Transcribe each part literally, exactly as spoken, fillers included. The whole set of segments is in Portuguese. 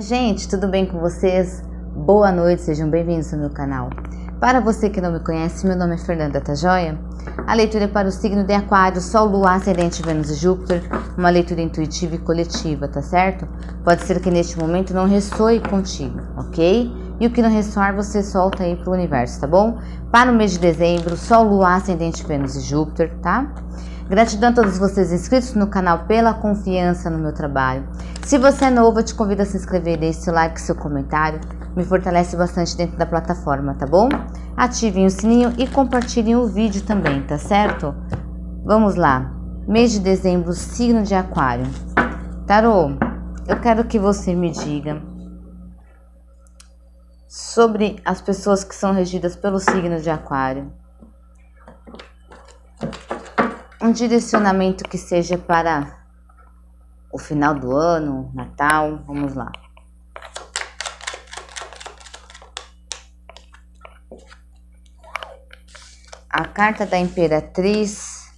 Gente, tudo bem com vocês? Boa noite, sejam bem-vindos ao meu canal. Para você que não me conhece, meu nome é Fernanda, tá joia? A leitura é para o signo de Aquário, Sol, Lua, Ascendente, Vênus e Júpiter, uma leitura intuitiva e coletiva, tá certo? Pode ser que neste momento não ressoe contigo, ok? E o que não ressoar, você solta aí pro universo, tá bom? Para o mês de dezembro, Sol, Lua, Ascendente, Vênus e Júpiter, tá? Gratidão a todos vocês inscritos no canal pela confiança no meu trabalho. Se você é novo, eu te convido a se inscrever, deixe seu like, seu comentário. Me fortalece bastante dentro da plataforma, tá bom? Ativem o sininho e compartilhem o vídeo também, tá certo? Vamos lá. Mês de dezembro, signo de Aquário. Tarô, eu quero que você me diga sobre as pessoas que são regidas pelo signo de Aquário. Um direcionamento que seja para o final do ano, Natal, vamos lá. A carta da Imperatriz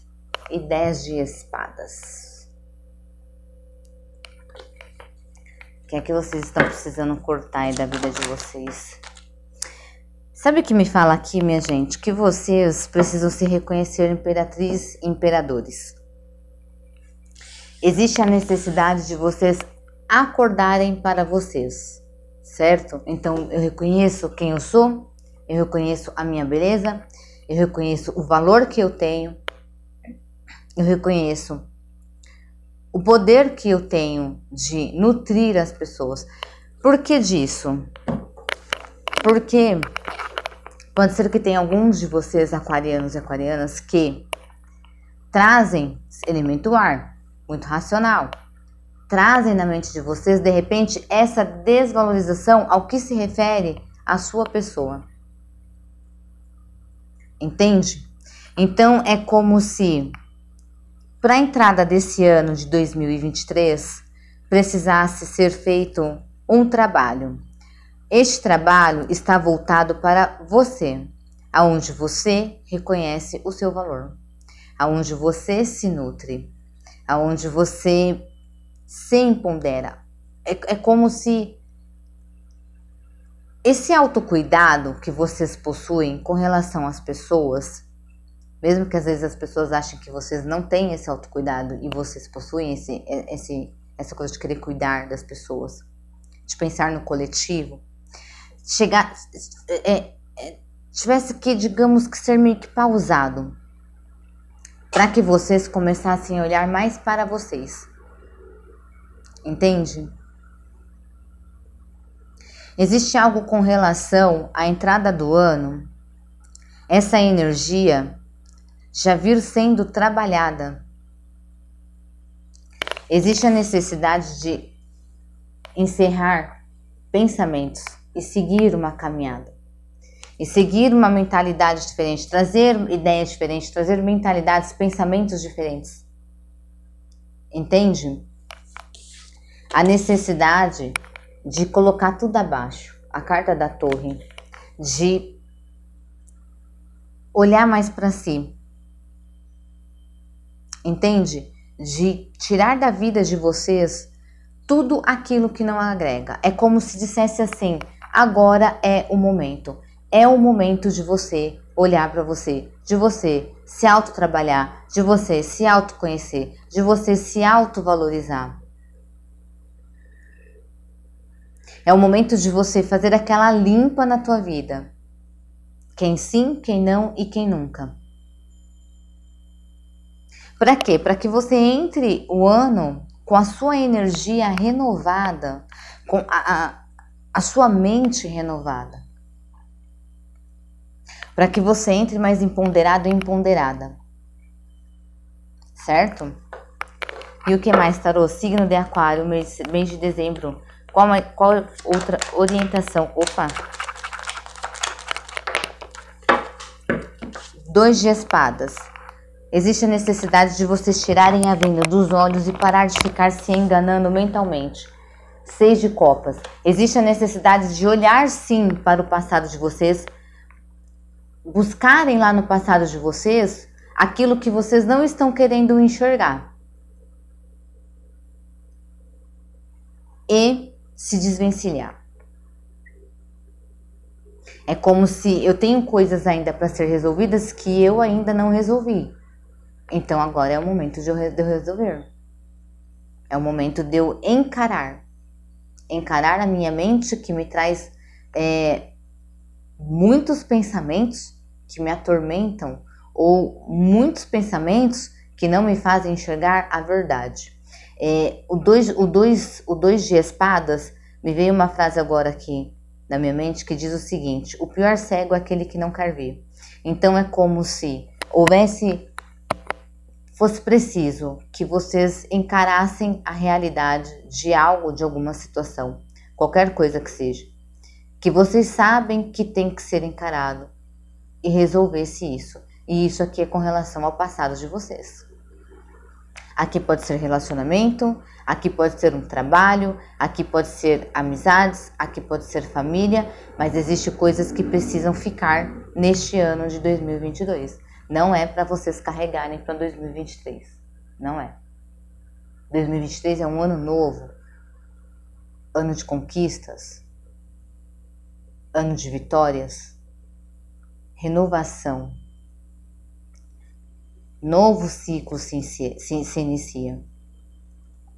e dez de espadas. O que é que vocês estão precisando cortar aí da vida de vocês? Sabe o que me fala aqui, minha gente? Que vocês precisam se reconhecer imperatriz e imperadores. Existe a necessidade de vocês acordarem para vocês, certo? Então, eu reconheço quem eu sou, eu reconheço a minha beleza, eu reconheço o valor que eu tenho, eu reconheço o poder que eu tenho de nutrir as pessoas. Por que disso? Porque pode ser que tenha alguns de vocês, aquarianos e aquarianas, que trazem elemento ar, muito racional. Trazem na mente de vocês, de repente, essa desvalorização ao que se refere à sua pessoa. Entende? Então, é como se, para a entrada desse ano de dois mil e vinte e três, precisasse ser feito um trabalho. Este trabalho está voltado para você, aonde você reconhece o seu valor, aonde você se nutre, aonde você se empodera. É, é como se esse autocuidado que vocês possuem com relação às pessoas, mesmo que às vezes as pessoas achem que vocês não têm esse autocuidado e vocês possuem esse, esse, essa coisa de querer cuidar das pessoas, de pensar no coletivo, chegar, é, é, tivesse que, digamos, que ser meio que pausado para que vocês começassem a olhar mais para vocês. Entende? Existe algo com relação à entrada do ano, essa energia já vir sendo trabalhada. Existe a necessidade de encerrar pensamentos e seguir uma caminhada, e seguir uma mentalidade diferente, trazer ideias diferentes, trazer mentalidades, pensamentos diferentes. Entende? A necessidade de colocar tudo abaixo, a carta da torre, de olhar mais para si. Entende? De tirar da vida de vocês tudo aquilo que não agrega. É como se dissesse assim: agora é o momento. É o momento de você olhar para você, de você se autotrabalhar, de você se autoconhecer, de você se autovalorizar. É o momento de você fazer aquela limpa na tua vida. Quem sim, quem não e quem nunca. Para quê? Para que você entre o ano com a sua energia renovada, com a, a, a sua mente renovada. Para que você entre mais empoderado e empoderada. Certo? E o que mais, Tarô? Signo de Aquário, mês, mês de dezembro. Qual, qual outra orientação? Opa! Dois de espadas. Existe a necessidade de vocês tirarem a venda dos olhos e parar de ficar se enganando mentalmente. Seis de copas. Existe a necessidade de olhar sim para o passado de vocês, buscarem lá no passado de vocês aquilo que vocês não estão querendo enxergar. E se desvencilhar. É como se eu tenho coisas ainda para ser resolvidas que eu ainda não resolvi. Então agora é o momento de eu resolver. É o momento de eu encarar. Encarar a minha mente que me traz é, muitos pensamentos que me atormentam. Ou muitos pensamentos que não me fazem enxergar a verdade. É, o dois, o dois, o dois de espadas, me veio uma frase agora aqui na minha mente que diz o seguinte: o pior cego é aquele que não quer ver. Então é como se houvesse, fosse preciso que vocês encarassem a realidade de algo, de alguma situação, qualquer coisa que seja, que vocês sabem que tem que ser encarado e resolvesse isso. E isso aqui é com relação ao passado de vocês. Aqui pode ser relacionamento, aqui pode ser um trabalho, aqui pode ser amizades, aqui pode ser família, mas existem coisas que precisam ficar neste ano de dois mil e vinte e dois. Não é para vocês carregarem para dois mil e vinte e três, não é. dois mil e vinte e três é um ano novo, ano de conquistas, ano de vitórias, renovação. Novo ciclo se inicia, se, se inicia.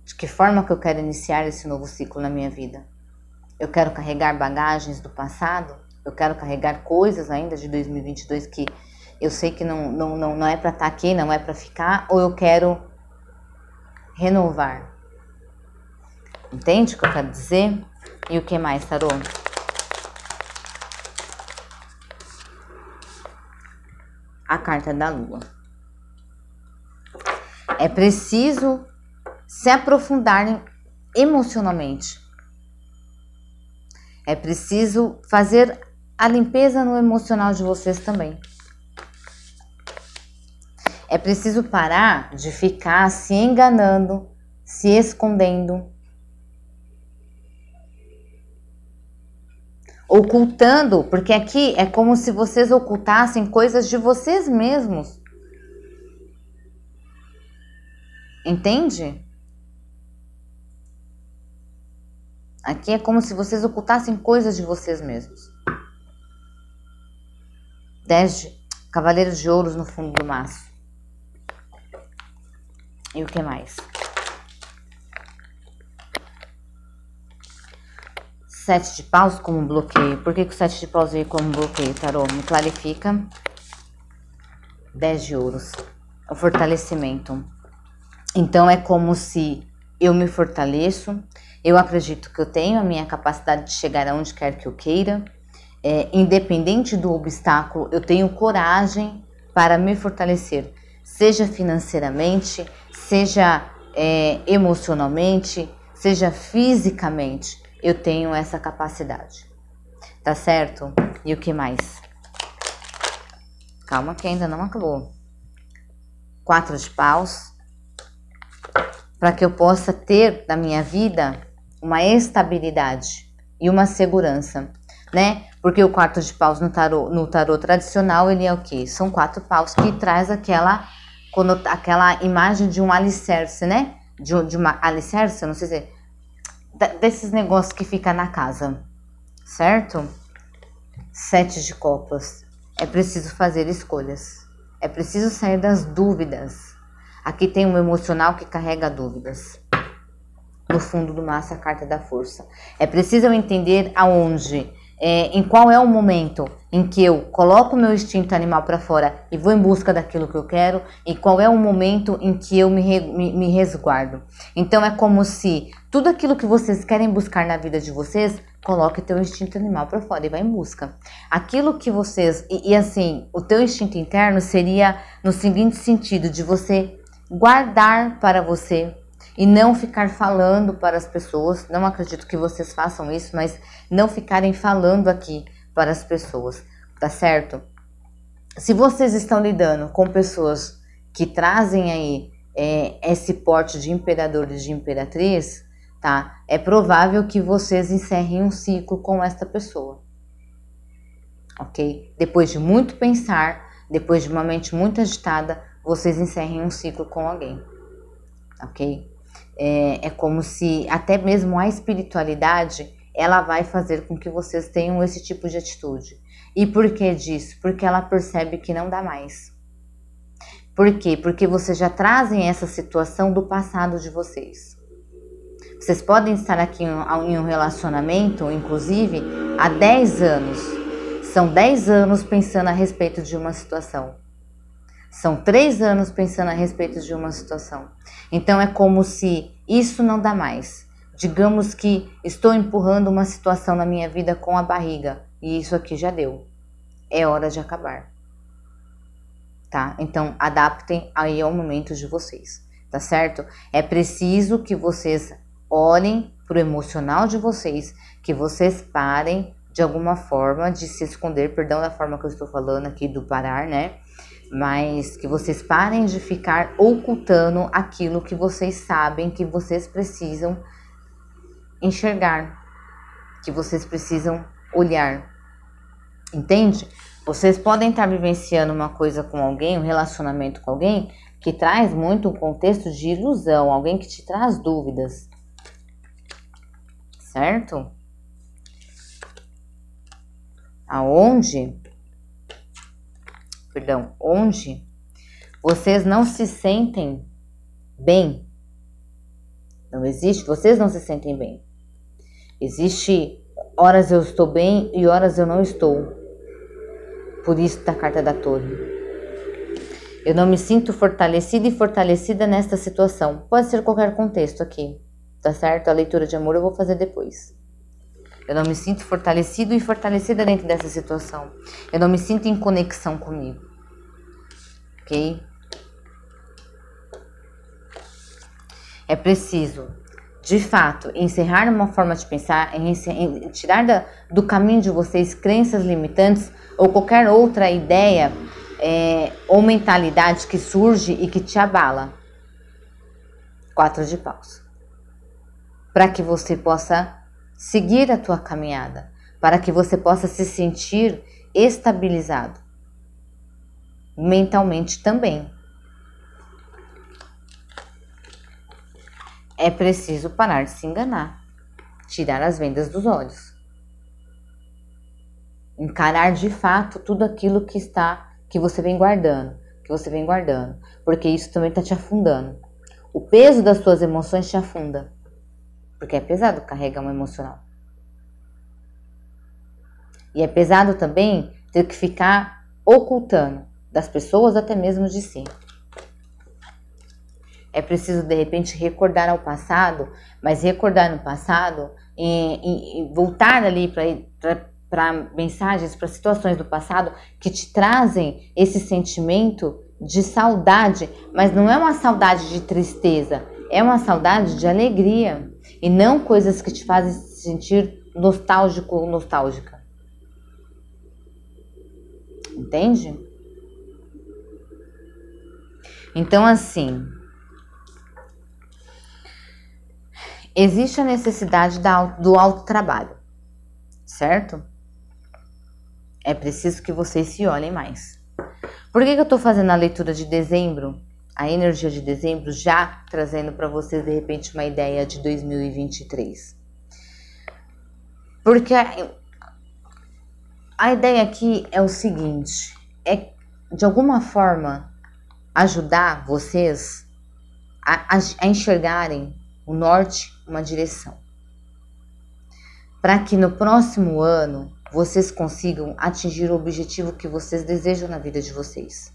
De que forma que eu quero iniciar esse novo ciclo na minha vida? Eu quero carregar bagagens do passado? Eu quero carregar coisas ainda de dois mil e vinte e dois que eu sei que não, não, não, não é para estar aqui, não é para ficar? Ou eu quero renovar? Entende o que eu quero dizer? E o que mais, Tarô? A carta da Lua. É preciso se aprofundarem emocionalmente. É preciso fazer a limpeza no emocional de vocês também. É preciso parar de ficar se enganando, se escondendo, ocultando, porque aqui é como se vocês ocultassem coisas de vocês mesmos. Entende? Aqui é como se vocês ocultassem coisas de vocês mesmos. Dez de Cavaleiros de Ouros no fundo do maço. E o que mais? Sete de paus como bloqueio. Por que, que o sete de paus veio como bloqueio, Tarô? Me clarifica. Dez de ouros. O fortalecimento. Então é como se eu me fortaleço, eu acredito que eu tenho a minha capacidade de chegar aonde quer que eu queira, é, independente do obstáculo, eu tenho coragem para me fortalecer, seja financeiramente, seja é, emocionalmente, seja fisicamente, eu tenho essa capacidade, tá certo? E o que mais? Calma que ainda não acabou. Quatro de paus. Para que eu possa ter na minha vida uma estabilidade e uma segurança, né? Porque o quarto de paus no tarô, no tarô tradicional, ele é o quê? São quatro paus que traz aquela, aquela imagem de um alicerce, né? De, de uma alicerce, não sei se... Desses negócios que fica na casa, certo? Sete de copas. É preciso fazer escolhas. É preciso sair das dúvidas. Aqui tem um emocional que carrega dúvidas. No fundo do maço, a carta da força. É preciso eu entender aonde, é, em qual é o momento em que eu coloco o meu instinto animal para fora e vou em busca daquilo que eu quero, e qual é o momento em que eu me, re, me, me resguardo. Então é como se tudo aquilo que vocês querem buscar na vida de vocês, coloque teu instinto animal para fora e vai em busca. Aquilo que vocês... E, e assim, o teu instinto interno seria no seguinte sentido, de você... guardar para você e não ficar falando para as pessoas. Não acredito que vocês façam isso, mas não ficarem falando aqui para as pessoas, tá certo? Se vocês estão lidando com pessoas que trazem aí é, esse porte de imperadores, de imperatriz, tá? É provável que vocês encerrem um ciclo com esta pessoa, ok? Depois de muito pensar, depois de uma mente muito agitada, vocês encerrem um ciclo com alguém, ok? é, é como se até mesmo a espiritualidade, ela vai fazer com que vocês tenham esse tipo de atitude. E por que disso? Porque ela percebe que não dá mais. Por quê? Porque vocês já trazem essa situação do passado de vocês. Vocês podem estar aqui em um relacionamento, inclusive, há dez anos. São dez anos pensando a respeito de uma situação. São três anos pensando a respeito de uma situação. Então é como se isso não dá mais. Digamos que estou empurrando uma situação na minha vida com a barriga. E isso aqui já deu. É hora de acabar. Tá? Então adaptem aí ao momento de vocês. Tá certo? É preciso que vocês olhem pro emocional de vocês. Que vocês parem de alguma forma de se esconder. Perdão da forma que eu estou falando aqui do parar, né? Mas que vocês parem de ficar ocultando aquilo que vocês sabem que vocês precisam enxergar, que vocês precisam olhar, entende? Vocês podem estar vivenciando uma coisa com alguém, um relacionamento com alguém que traz muito um contexto de ilusão, alguém que te traz dúvidas, certo? Aonde Perdão, onde vocês não se sentem bem. Não existe, vocês não se sentem bem. Existe horas eu estou bem e horas eu não estou. Por isso da carta da torre. Eu não me sinto fortalecida e fortalecida nesta situação. Pode ser qualquer contexto aqui, tá certo? A leitura de amor eu vou fazer depois. Eu não me sinto fortalecido e fortalecida dentro dessa situação. Eu não me sinto em conexão comigo. Ok? É preciso, de fato, encerrar uma forma de pensar, em, em, tirar da, do caminho de vocês crenças limitantes ou qualquer outra ideia é, ou mentalidade que surge e que te abala. Quatro de paus. Para que você possa seguir a tua caminhada, para que você possa se sentir estabilizado. Mentalmente também. É preciso parar de se enganar, tirar as vendas dos olhos, encarar de fato tudo aquilo que está, que você vem guardando, que você vem guardando, porque isso também está te afundando. O peso das suas emoções te afunda, porque é pesado carregar um emocional. E é pesado também ter que ficar ocultando das pessoas, até mesmo de si. É preciso, de repente, recordar ao passado, mas recordar no passado e, e, e voltar ali para mensagens, para situações do passado que te trazem esse sentimento de saudade, mas não é uma saudade de tristeza, é uma saudade de alegria e não coisas que te fazem se sentir nostálgico ou nostálgica. Entende? Então, assim, existe a necessidade do autotrabalho, certo? É preciso que vocês se olhem mais. Por que que eu tô fazendo a leitura de dezembro, a energia de dezembro, já trazendo para vocês, de repente, uma ideia de dois mil e vinte e três? Porque a, a ideia aqui é o seguinte, é, de alguma forma, ajudar vocês a, a, a enxergarem o norte, uma direção, para que no próximo ano vocês consigam atingir o objetivo que vocês desejam na vida de vocês.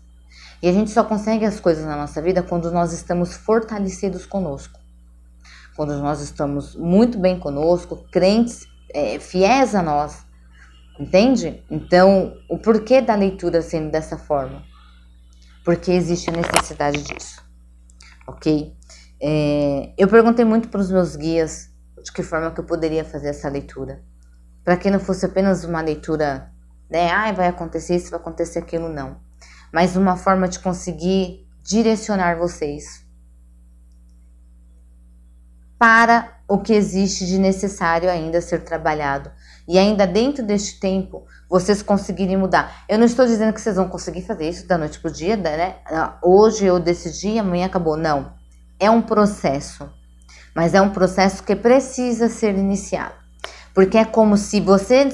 E a gente só consegue as coisas na nossa vida quando nós estamos fortalecidos conosco, quando nós estamos muito bem conosco, crentes, é, fiéis a nós, entende? Então, o porquê da leitura sendo dessa forma? Porque existe a necessidade disso, ok? É, eu perguntei muito para os meus guias de que forma que eu poderia fazer essa leitura, para que não fosse apenas uma leitura, né, ah, vai acontecer isso, vai acontecer aquilo, não. Mas uma forma de conseguir direcionar vocês para o que existe de necessário ainda ser trabalhado. E ainda dentro deste tempo, vocês conseguirem mudar. Eu não estou dizendo que vocês vão conseguir fazer isso da noite para o dia, né? Hoje eu decidi, amanhã acabou, não. É um processo. mas é um processo que precisa ser iniciado, porque é como se você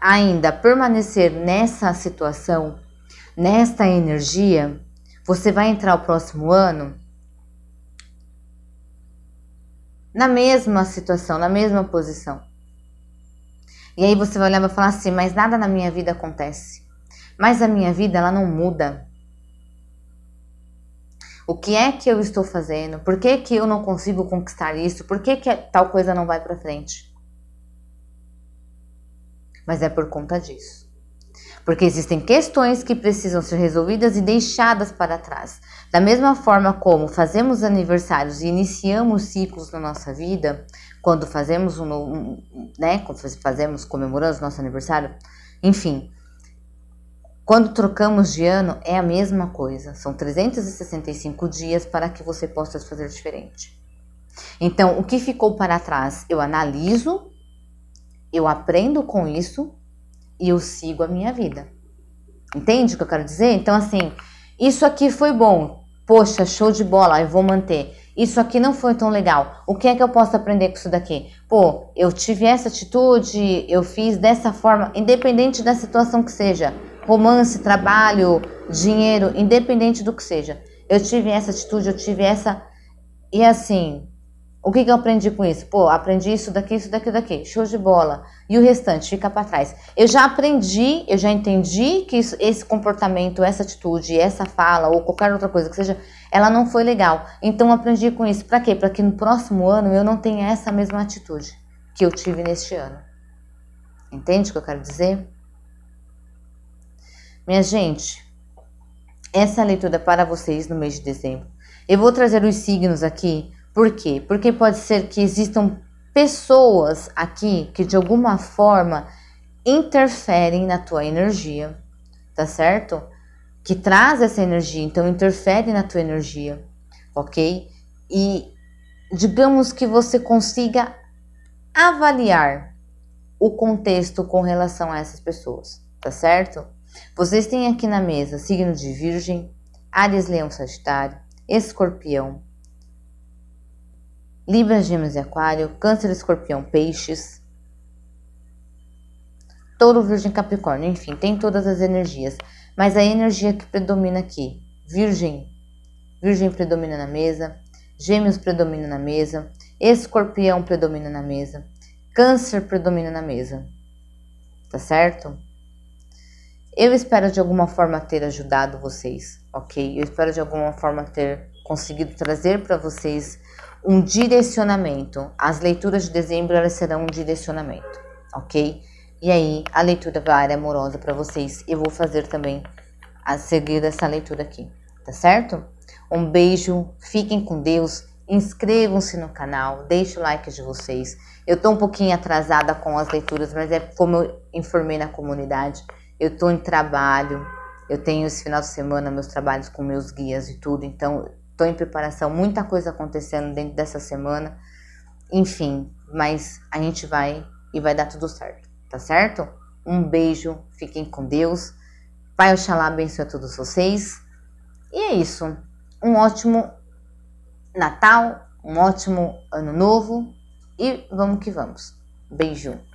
ainda permanecer nessa situação, nesta energia, você vai entrar o próximo ano na mesma situação, na mesma posição. E aí você vai olhar e vai falar assim, mas nada na minha vida acontece. Mas a minha vida, ela não muda. O que é que eu estou fazendo? Por que que eu não consigo conquistar isso? Por que que tal coisa não vai para frente? Mas é por conta disso. Porque existem questões que precisam ser resolvidas e deixadas para trás. Da mesma forma como fazemos aniversários e iniciamos ciclos na nossa vida, quando fazemos um, um né, quando fazemos, comemoramos nosso aniversário, enfim, quando trocamos de ano é a mesma coisa. São trezentos e sessenta e cinco dias para que você possa fazer diferente. Então, o que ficou para trás, eu analiso, eu aprendo com isso e eu sigo a minha vida. Entende o que eu quero dizer? Então, assim, isso aqui foi bom. Poxa, show de bola, eu vou manter. Isso aqui não foi tão legal. O que é que eu posso aprender com isso daqui? Pô, eu tive essa atitude, eu fiz dessa forma, independente da situação que seja. Romance, trabalho, dinheiro, independente do que seja. Eu tive essa atitude, eu tive essa... E assim, o que que eu aprendi com isso? Pô, aprendi isso daqui, isso daqui, daqui. Show de bola. E o restante fica pra trás. Eu já aprendi, eu já entendi que isso, esse comportamento, essa atitude, essa fala ou qualquer outra coisa que seja, ela não foi legal. Então eu aprendi com isso. Pra quê? Pra que no próximo ano eu não tenha essa mesma atitude que eu tive neste ano. Entende o que eu quero dizer? Minha gente, essa leitura é para vocês no mês de dezembro. Eu vou trazer os signos aqui, por quê? Porque pode ser que existam pessoas aqui que de alguma forma interferem na tua energia, tá certo? Que traz essa energia, então interfere na tua energia, ok? E digamos que você consiga avaliar o contexto com relação a essas pessoas, tá certo? Vocês têm aqui na mesa signo de Virgem, Áries, Leão, Sagitário, Escorpião, Libra, Gêmeos e Aquário, Câncer, Escorpião, Peixes, Touro, Virgem, Capricórnio, enfim, tem todas as energias. Mas a energia que predomina aqui, Virgem, Virgem predomina na mesa, Gêmeos predomina na mesa, Escorpião predomina na mesa, Câncer predomina na mesa, tá certo? Eu espero de alguma forma ter ajudado vocês, ok? Eu espero de alguma forma ter conseguido trazer para vocês um direcionamento. As leituras de dezembro, elas serão um direcionamento, ok? E aí, a leitura da área amorosa para vocês, eu vou fazer também a seguir dessa leitura aqui, tá certo? Um beijo, fiquem com Deus, inscrevam-se no canal, deixem o like de vocês. Eu tô um pouquinho atrasada com as leituras, mas é como eu informei na comunidade. Eu estou em trabalho, eu tenho esse final de semana meus trabalhos com meus guias e tudo, então estou em preparação, muita coisa acontecendo dentro dessa semana, enfim, mas a gente vai e vai dar tudo certo, tá certo? Um beijo, fiquem com Deus, Pai Oxalá abençoe a todos vocês, e é isso, um ótimo Natal, um ótimo Ano Novo, e vamos que vamos, beijo!